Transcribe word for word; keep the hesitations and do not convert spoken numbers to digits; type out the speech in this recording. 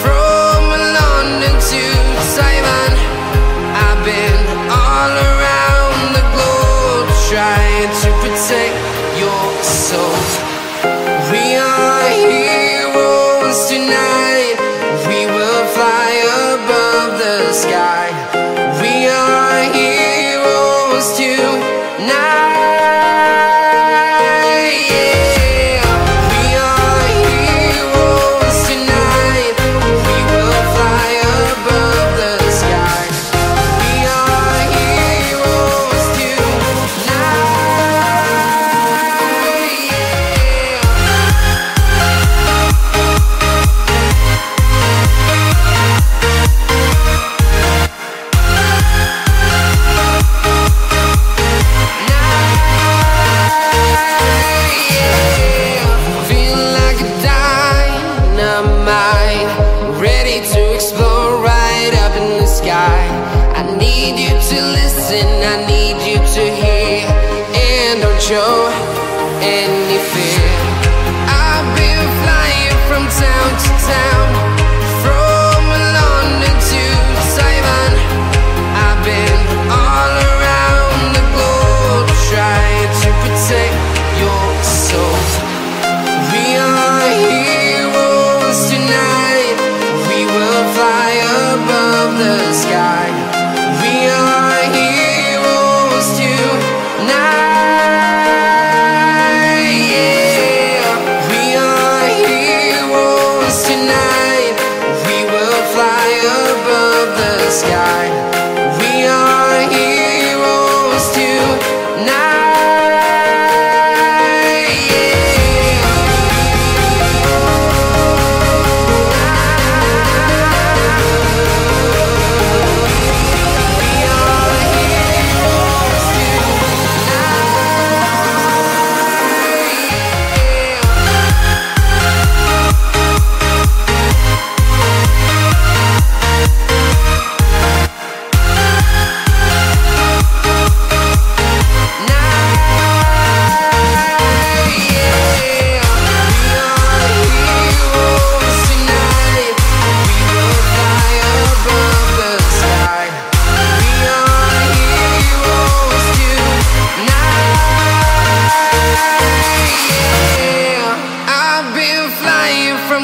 from London to Taiwan. I've been all around the globe, trying to protect your soul. We are heroes tonight. We will fly above the sky. We are heroes tonight.